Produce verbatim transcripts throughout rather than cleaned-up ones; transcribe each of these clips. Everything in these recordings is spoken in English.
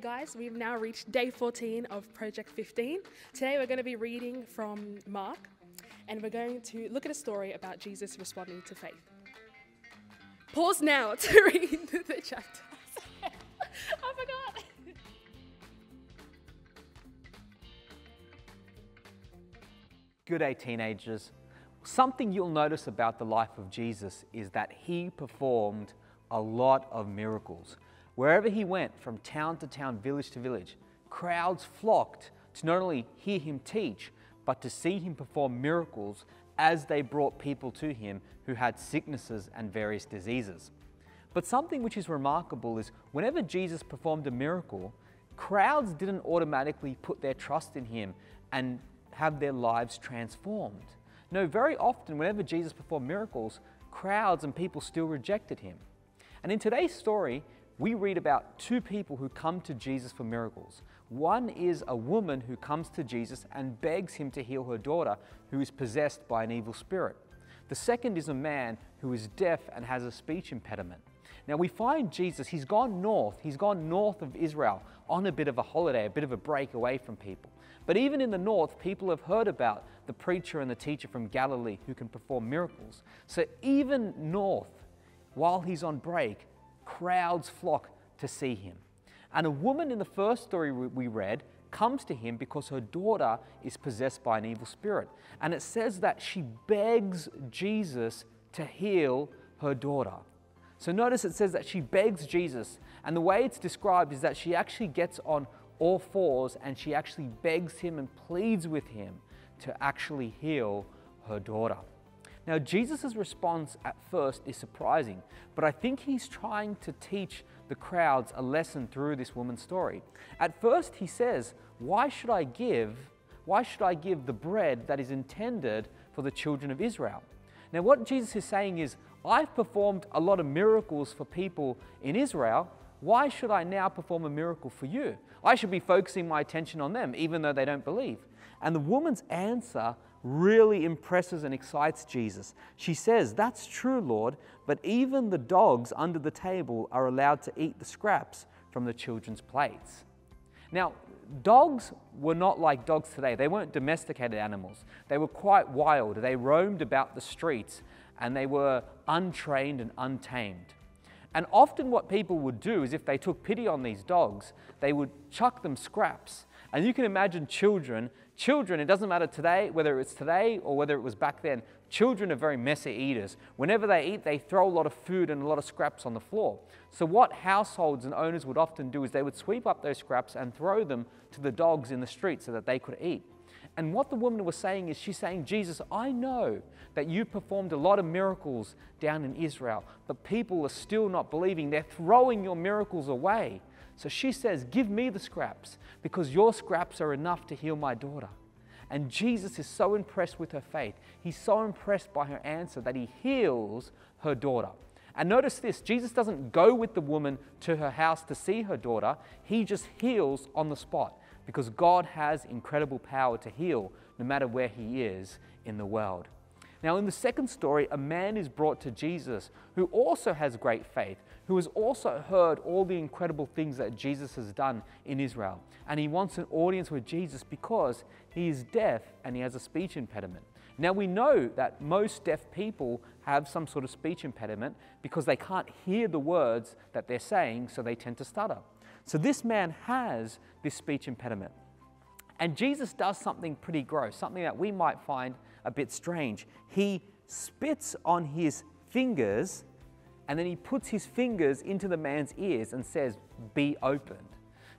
Hey guys, we've now reached day fourteen of Project fifteen. Today we're going to be reading from Mark and we're going to look at a story about Jesus responding to faith. Pause now to read the chapter. I forgot. Good day, teenagers. Something you'll notice about the life of Jesus is that he performed a lot of miracles. Wherever he went, from town to town, village to village, crowds flocked to not only hear him teach, but to see him perform miracles as they brought people to him who had sicknesses and various diseases. But something which is remarkable is whenever Jesus performed a miracle, crowds didn't automatically put their trust in him and have their lives transformed. No, very often whenever Jesus performed miracles, crowds and people still rejected him. And in today's story, we read about two people who come to Jesus for miracles. One is a woman who comes to Jesus and begs him to heal her daughter who is possessed by an evil spirit. The second is a man who is deaf and has a speech impediment. Now we find Jesus, he's gone north, he's gone north of Israel on a bit of a holiday, a bit of a break away from people. But even in the north, people have heard about the preacher and the teacher from Galilee who can perform miracles. So even north, while he's on break, crowds flock to see him. And a woman in the first story we read comes to him because her daughter is possessed by an evil spirit. And it says that she begs Jesus to heal her daughter. So notice it says that she begs Jesus, and the way it's described is that she actually gets on all fours and she actually begs him and pleads with him to actually heal her daughter. Now, Jesus' response at first is surprising, but I think he's trying to teach the crowds a lesson through this woman's story. At first, he says, why should I give, why should I give the bread that is intended for the children of Israel? Now, what Jesus is saying is, I've performed a lot of miracles for people in Israel. Why should I now perform a miracle for you? I should be focusing my attention on them, even though they don't believe. And the woman's answer really impresses and excites Jesus. She says, that's true, Lord, but even the dogs under the table are allowed to eat the scraps from the children's plates. Now, dogs were not like dogs today. They weren't domesticated animals. They were quite wild. They roamed about the streets and they were untrained and untamed. And often what people would do is if they took pity on these dogs, they would chuck them scraps. And you can imagine children, children, it doesn't matter today, whether it's today or whether it was back then, children are very messy eaters. Whenever they eat, they throw a lot of food and a lot of scraps on the floor. So what households and owners would often do is they would sweep up those scraps and throw them to the dogs in the street so that they could eat. And what the woman was saying is she's saying, Jesus, I know that you performed a lot of miracles down in Israel, but people are still not believing. They're throwing your miracles away. So she says, give me the scraps because your scraps are enough to heal my daughter. And Jesus is so impressed with her faith. He's so impressed by her answer that he heals her daughter. And notice this, Jesus doesn't go with the woman to her house to see her daughter. He just heals on the spot because God has incredible power to heal no matter where he is in the world. Now in the second story, a man is brought to Jesus who also has great faith, who has also heard all the incredible things that Jesus has done in Israel. And he wants an audience with Jesus because he is deaf and he has a speech impediment. Now we know that most deaf people have some sort of speech impediment because they can't hear the words that they're saying, so they tend to stutter. So this man has this speech impediment. And Jesus does something pretty gross, something that we might find a bit strange. He spits on his fingers and then he puts his fingers into the man's ears and says, be opened.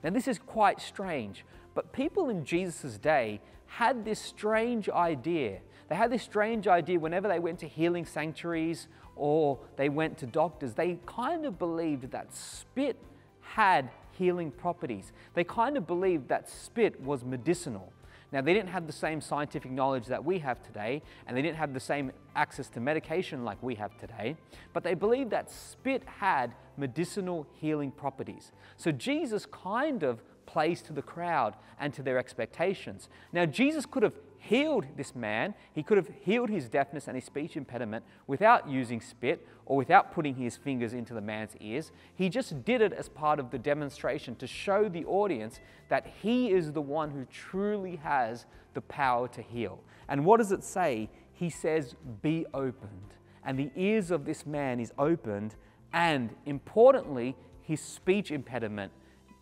Now this is quite strange, but people in Jesus' day had this strange idea. They had this strange idea whenever they went to healing sanctuaries or they went to doctors, they kind of believed that spit had healing properties. They kind of believed that spit was medicinal. Now they didn't have the same scientific knowledge that we have today, and they didn't have the same access to medication like we have today, but they believed that spit had medicinal healing properties. So Jesus kind of plays to the crowd and to their expectations. Now Jesus could have healed this man. He could have healed his deafness and his speech impediment without using spit or without putting his fingers into the man's ears. He just did it as part of the demonstration to show the audience that he is the one who truly has the power to heal. And what does it say? He says, be opened. And the ears of this man is opened, and importantly, his speech impediment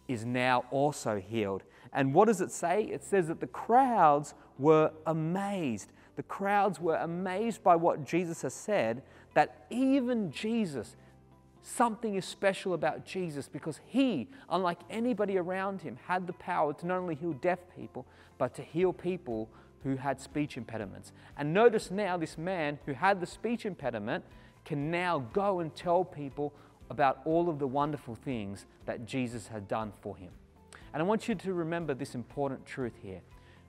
is now also healed. And what does it say? It says that the crowds were amazed. The crowds were amazed by what Jesus has said, that even Jesus, something is special about Jesus, because he, unlike anybody around him, had the power to not only heal deaf people, but to heal people who had speech impediments. And notice now this man who had the speech impediment can now go and tell people about all of the wonderful things that Jesus had done for him. And I want you to remember this important truth here.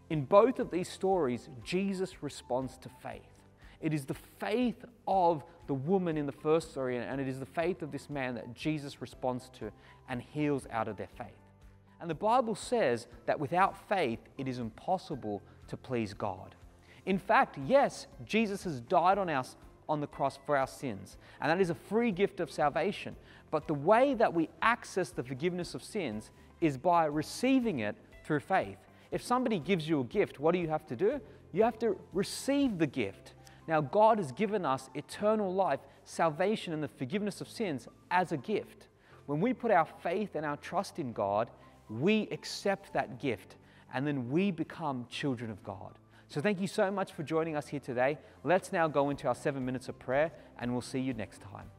In both of these stories, Jesus responds to faith. It is the faith of the woman in the first story, and it is the faith of this man that Jesus responds to and heals out of their faith. And the Bible says that without faith, it is impossible to please God. In fact, yes, Jesus has died on our on the cross for our sins, and that is a free gift of salvation. But the way that we access the forgiveness of sins is by receiving it through faith. If somebody gives you a gift, what do you have to do? You have to receive the gift. Now, God has given us eternal life, salvation, and the forgiveness of sins as a gift. When we put our faith and our trust in God, we accept that gift, and then we become children of God. So thank you so much for joining us here today. Let's now go into our seven minutes of prayer, and we'll see you next time.